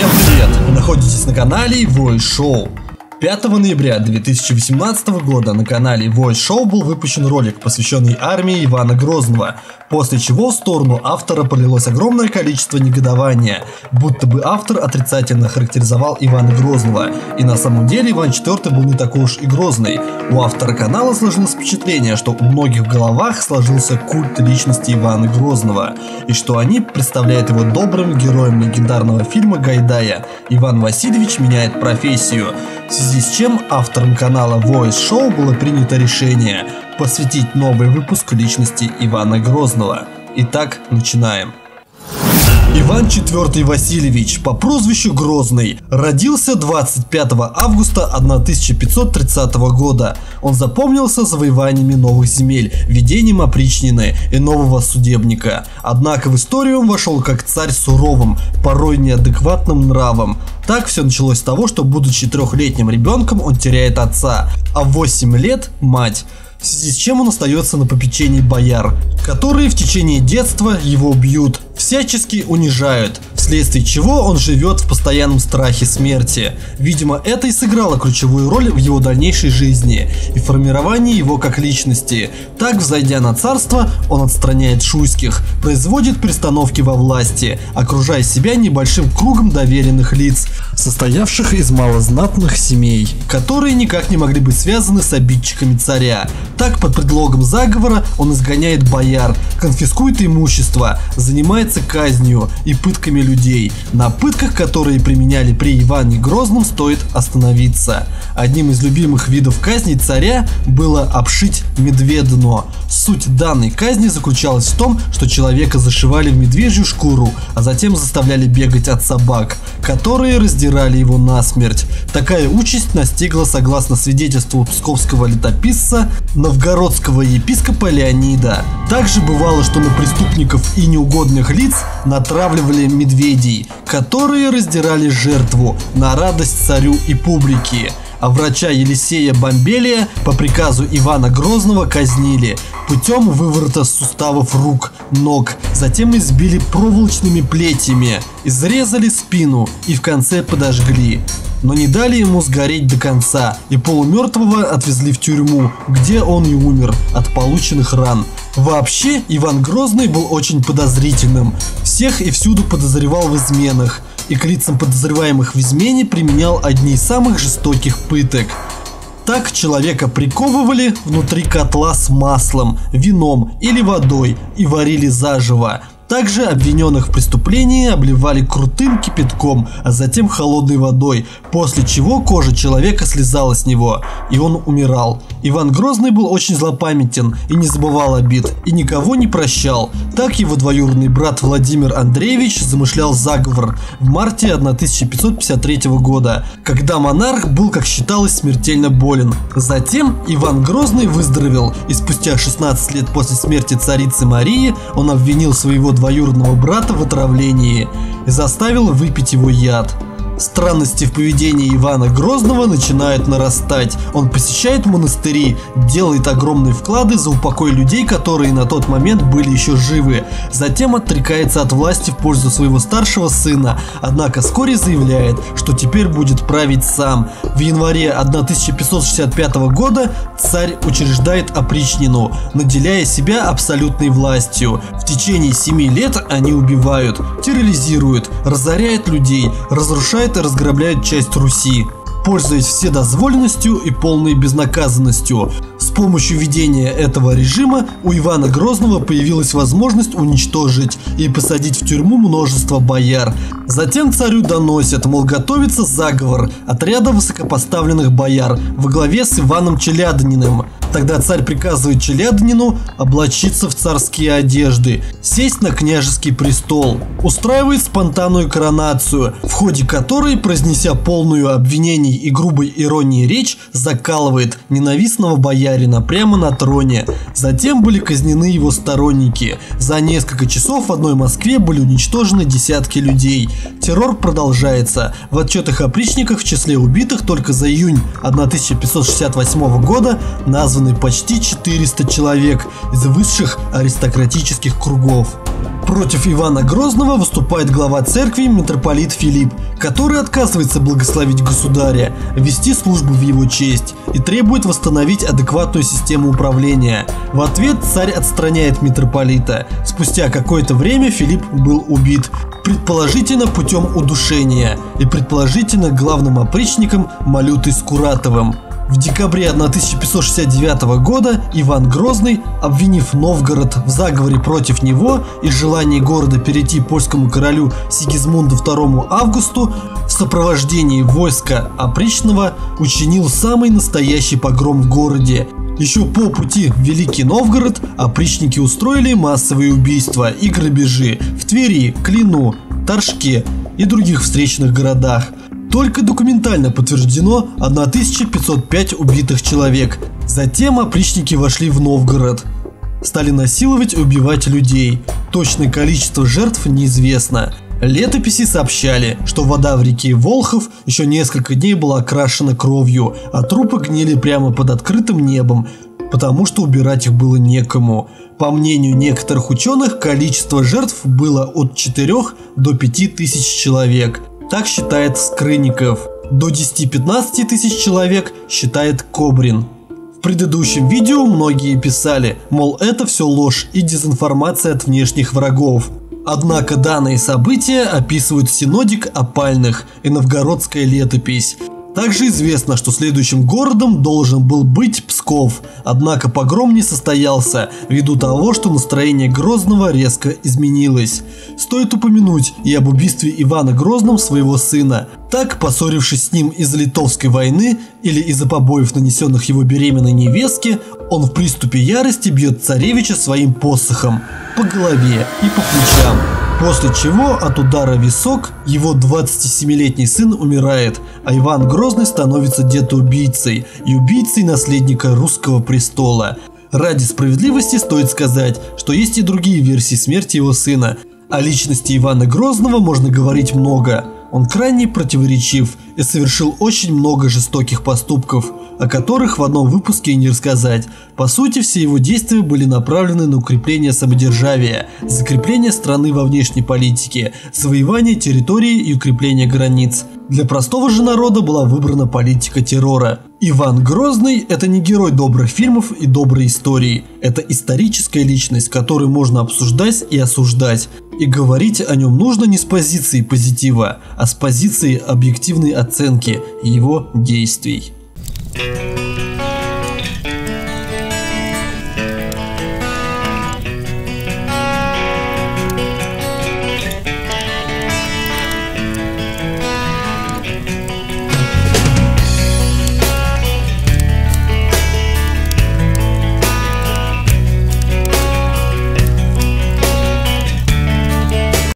Всем привет! Вы находитесь на канале Voice Show. 5 ноября 2018 года на канале Voice Show был выпущен ролик, посвященный армии Ивана Грозного, после чего в сторону автора пролилось огромное количество негодования, будто бы автор отрицательно характеризовал Ивана Грозного, и на самом деле Иван IV был не такой уж и грозный. У автора канала сложилось впечатление, что у многих в головах сложился культ личности Ивана Грозного, и что они представляют его добрым героем легендарного фильма Гайдая «Иван Васильевич меняет профессию», в связи с чем автором канала Voice Show было принято решение посвятить новый выпуск личности Ивана Грозного. Итак, начинаем. Иван IV Васильевич, по прозвищу Грозный, родился 25 августа 1530 года. Он запомнился завоеваниями новых земель, введением опричнины и нового судебника. Однако в историю он вошел как царь суровым, порой неадекватным нравом. Так все началось с того, что, будучи трехлетним ребенком, он теряет отца, а в 8 лет – мать. В связи с чем он остается на попечении бояр, которые в течение детства его бьют, всячески унижают, вследствие чего он живет в постоянном страхе смерти. Видимо, это и сыграло ключевую роль в его дальнейшей жизни и формировании его как личности. Так, взойдя на царство, он отстраняет шуйских, производит перестановки во власти, окружая себя небольшим кругом доверенных лиц, состоявших из малознатных семей, которые никак не могли быть связаны с обидчиками царя. Так, под предлогом заговора он изгоняет бояр, конфискует имущество, занимается казнью и пытками людей. На пытках, которые применяли при Иване Грозном, стоит остановиться. Одним из любимых видов казни царя было обшить медведно. Суть данной казни заключалась в том, что человека зашивали в медвежью шкуру, а затем заставляли бегать от собак, которые раздирали его насмерть. Такая участь настигла, согласно свидетельству псковского летописца, новгородского епископа Леонида. Также бывало, что на преступников и неугодных лиц натравливали медведей, которые раздирали жертву на радость царю и публике. А врача Елисея Бомбелия по приказу Ивана Грозного казнили путем выворота суставов рук, ног, затем избили проволочными плетьями, изрезали спину и в конце подожгли. Но не дали ему сгореть до конца, и полумертвого отвезли в тюрьму, где он и умер от полученных ран. Вообще, Иван Грозный был очень подозрительным, всех и всюду подозревал в изменах, и к лицам подозреваемых в измене применял одни из самых жестоких пыток. Так, человека приковывали внутри котла с маслом, вином или водой и варили заживо. Также обвиненных в преступлении обливали крутым кипятком, а затем холодной водой, после чего кожа человека слезала с него, и он умирал. Иван Грозный был очень злопамятен и не забывал обид, и никого не прощал. Так его двоюродный брат Владимир Андреевич замышлял заговор в марте 1553 года, когда монарх был, как считалось, смертельно болен. Затем Иван Грозный выздоровел, и спустя 16 лет после смерти царицы Марии он обвинил своего двоюродного брата в отравлении и заставил выпить его яд. Странности в поведении Ивана Грозного начинают нарастать. Он посещает монастыри, делает огромные вклады за упокой людей, которые на тот момент были еще живы. Затем отрекается от власти в пользу своего старшего сына, однако вскоре заявляет, что теперь будет править сам. В январе 1565 года царь учреждает опричнину, наделяя себя абсолютной властью. В течение 7 лет они убивают, терроризируют, разоряют людей, разрушают и разграбляют часть Руси, пользуясь вседозволенностью и полной безнаказанностью. С помощью ведения этого режима у Ивана Грозного появилась возможность уничтожить и посадить в тюрьму множество бояр. Затем царю доносят, мол, готовится заговор отряда высокопоставленных бояр во главе с Иваном Челядниным. Тогда царь приказывает Челяднину облачиться в царские одежды, сесть на княжеский престол, устраивает спонтанную коронацию, в ходе которой, произнеся полную обвинений и грубой иронии речь, закалывает ненавистного боярина прямо на троне. Затем были казнены его сторонники. За несколько часов в одной Москве были уничтожены десятки людей. Террор продолжается. В отчетах опричников в числе убитых только за июнь 1568 года назван почти 400 человек из высших аристократических кругов. Против Ивана Грозного выступает глава церкви митрополит Филипп, который отказывается благословить государя, вести службу в его честь и требует восстановить адекватную систему управления. В ответ царь отстраняет митрополита. Спустя какое-то время Филипп был убит, предположительно путем удушения и предположительно главным опричником Малютой Скуратовым. В декабре 1569 года Иван Грозный, обвинив Новгород в заговоре против него и желании города перейти польскому королю Сигизмунду II Августу, в сопровождении войска опричного учинил самый настоящий погром в городе. Еще по пути в Великий Новгород опричники устроили массовые убийства и грабежи в Твери, Клину, Торжке и других встречных городах. Только документально подтверждено 1505 убитых человек. Затем опричники вошли в Новгород. Стали насиловать и убивать людей. Точное количество жертв неизвестно. Летописи сообщали, что вода в реке Волхов еще несколько дней была окрашена кровью, а трупы гнили прямо под открытым небом, потому что убирать их было некому. По мнению некоторых ученых, количество жертв было от 4 до 5 тысяч человек. Так считает Скрынников. До 10-15 тысяч человек считает Кобрин. В предыдущем видео многие писали, мол, это все ложь и дезинформация от внешних врагов. Однако данные события описывают синодик Опальных и новгородская летопись. Также известно, что следующим городом должен был быть Псков, однако погром не состоялся, ввиду того, что настроение Грозного резко изменилось. Стоит упомянуть и об убийстве Ивана Грозного своего сына. Так, поссорившись с ним из-за Литовской войны или из-за побоев, нанесенных его беременной невестке, он в приступе ярости бьет царевича своим посохом по голове и по плечам. После чего от удара в висок его 27-летний сын умирает, а Иван Грозный становится детоубийцей и убийцей наследника русского престола. Ради справедливости стоит сказать, что есть и другие версии смерти его сына. О личности Ивана Грозного можно говорить много. Он крайне противоречив и совершил очень много жестоких поступков, о которых в одном выпуске и не рассказать. По сути, все его действия были направлены на укрепление самодержавия, закрепление страны во внешней политике, завоевание территории и укрепление границ. Для простого же народа была выбрана политика террора. Иван Грозный – это не герой добрых фильмов и доброй истории. Это историческая личность, которую можно обсуждать и осуждать. И говорить о нем нужно не с позиции позитива, а с позиции объективной оценки его действий.